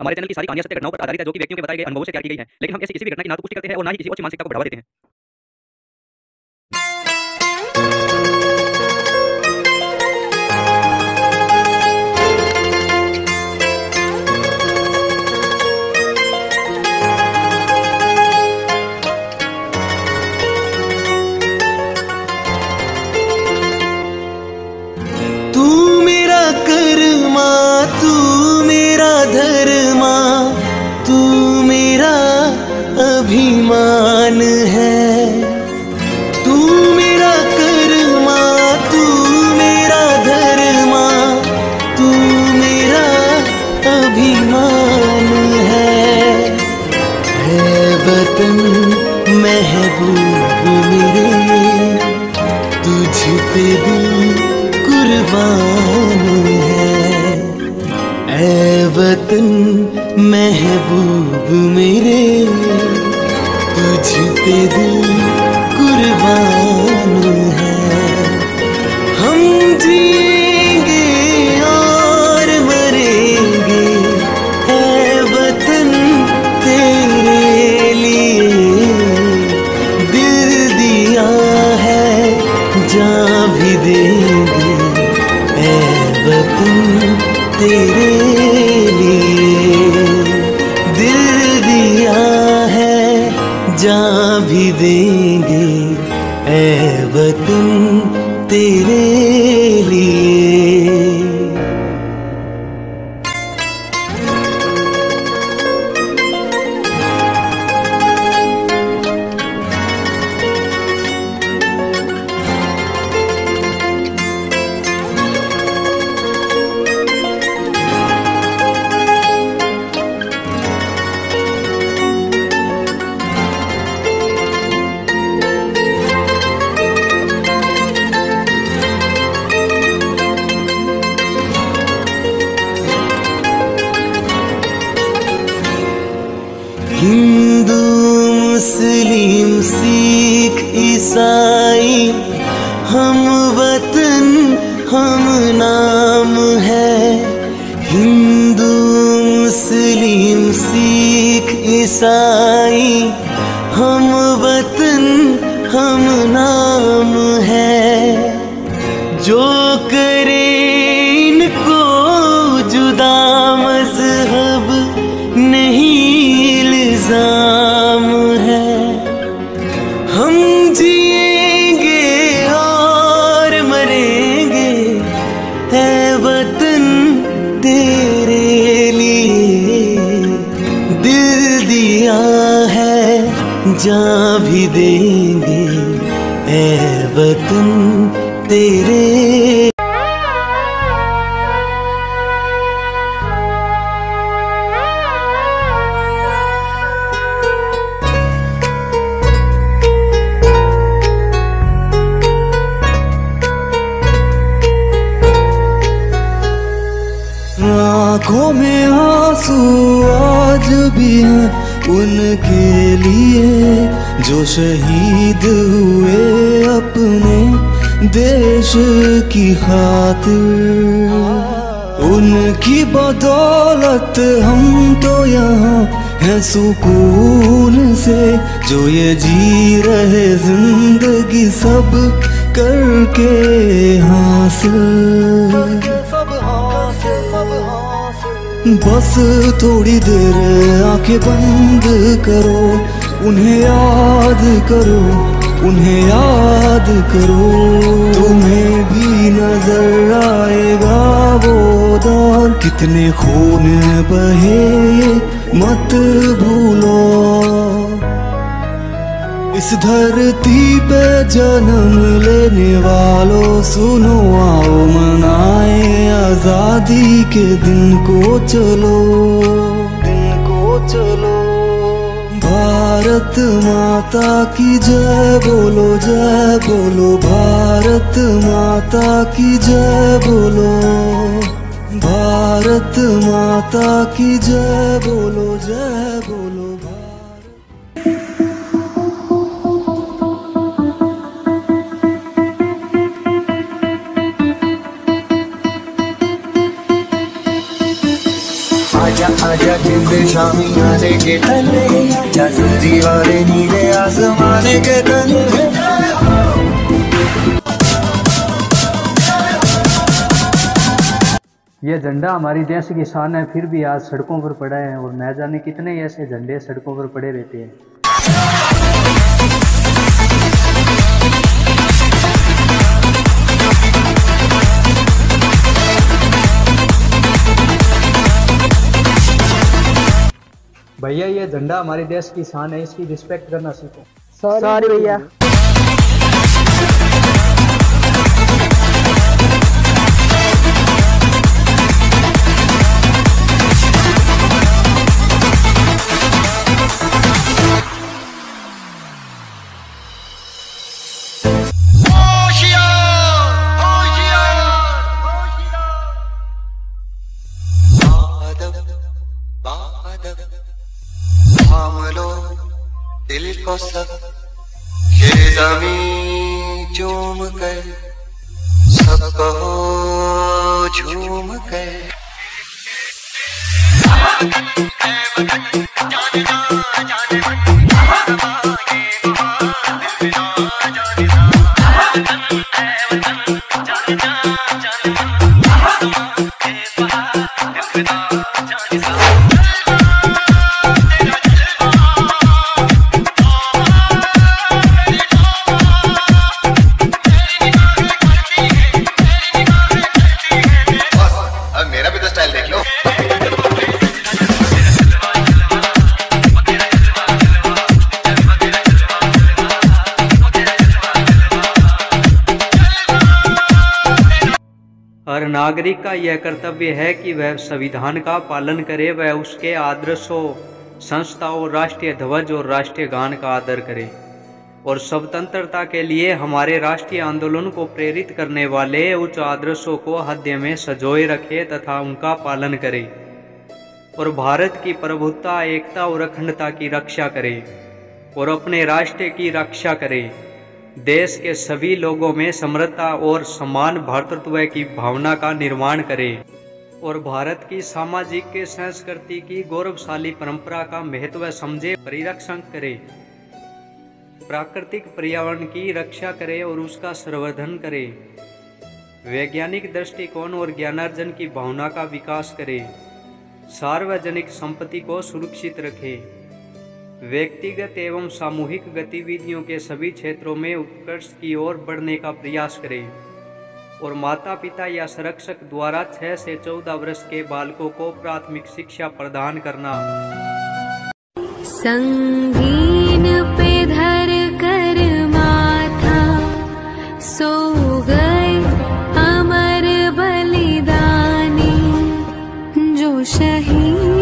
हमारे चैनल की सारी कहानियां सत्य घटनाओं पर आधारित है जो कि व्यक्तियों के बताए गए अनुभवों से तैयार की गई है, लेकिन हम ऐसी किसी भी घटना की ना तो पुष्टि करते हैं और ना ही किसी और मानसिकता को बढ़ावा देते हैं। अभिमान है तू मेरा कर्मा, तू मेरा धर्मा, तू मेरा अभिमान है वतन महबूब मेरे, तुझ पे दिल कुर्बान है। ऐ वतन महबूब मेरे, तुझ पे दिल कुर्बान है। हम जिएंगे और मरेंगे है वतन तेरे लिए, दिल दिया है जान भी देंगे है वतन तेरे लिए, दिल दिया है जा भी देंगे ऐ वतन तेरे लिए। हिंदू मुस्लिम सिख ईसाई हम वतन हम नाम है। हिंदू मुस्लिम सिख ईसाई हम वतन हम नाम है। जो करे इनको जुदा मजहब नहीं है। हम जिएंगे और मरेंगे है वतन तेरे लिए, दिल दिया है जान भी देंगे है वतन तेरे। आँखों में आंसू आज भी हैं उनके लिए जो शहीद हुए अपने देश की खातिर। उनकी बदौलत हम तो यहाँ हैं सुकून से, जो ये जी रहे जिंदगी सब करके हासिल। बस थोड़ी देर आंखें बंद करो, उन्हें याद करो, उन्हें याद करो। तुम्हें भी नजर आएगा वो दौर, कितने खून बहे मत भूलो। इस धरती पे जन्म लेने वालों सुनो, आओ मनाए आजादी के दिन को, चलो दिन को चलो। भारत माता की जय बोलो, जय बोलो, भारत माता की जय बोलो, भारत माता की जय बोलो, जय बोलो। आजा खिलते शामियाने के तले, जैसे दीवारे नीले आसमाने के तले। यह झंडा हमारी देश की शान है, फिर भी आज सड़कों पर पड़ा है और न जाने कितने ऐसे झंडे सड़कों पर पड़े रहते हैं। भैया यह झंडा हमारे देश की शान है, इसकी रिस्पेक्ट करना सीखो। सॉरी भैया। दिल को सब ये ज़मीं चूम कर, सब कहो झूम कर। हर नागरिक का यह कर्तव्य है कि वह संविधान का पालन करे, वह उसके आदर्शों, संस्थाओं, राष्ट्रीय ध्वज और राष्ट्रीय गान का आदर करे और स्वतंत्रता के लिए हमारे राष्ट्रीय आंदोलन को प्रेरित करने वाले उच्च आदर्शों को हृदय में सजोए रखे तथा उनका पालन करे और भारत की प्रभुता, एकता और अखंडता की रक्षा करे और अपने राष्ट्र की रक्षा करे। देश के सभी लोगों में समरसता और समान भ्रातृत्व की भावना का निर्माण करें और भारत की सामाजिक संस्कृति की गौरवशाली परंपरा का महत्व समझे, परिरक्षण करें, प्राकृतिक पर्यावरण की रक्षा करें और उसका संवर्धन करें, वैज्ञानिक दृष्टिकोण और ज्ञानार्जन की भावना का विकास करें, सार्वजनिक संपत्ति को सुरक्षित रखें, व्यक्तिगत एवं सामूहिक गतिविधियों के सभी क्षेत्रों में उत्कर्ष की ओर बढ़ने का प्रयास करें और माता पिता या संरक्षक द्वारा 6 से 14 वर्ष के बालकों को प्राथमिक शिक्षा प्रदान करना। संगीन पे धर कर माथा सो गए अमर बलिदानी जो शहीद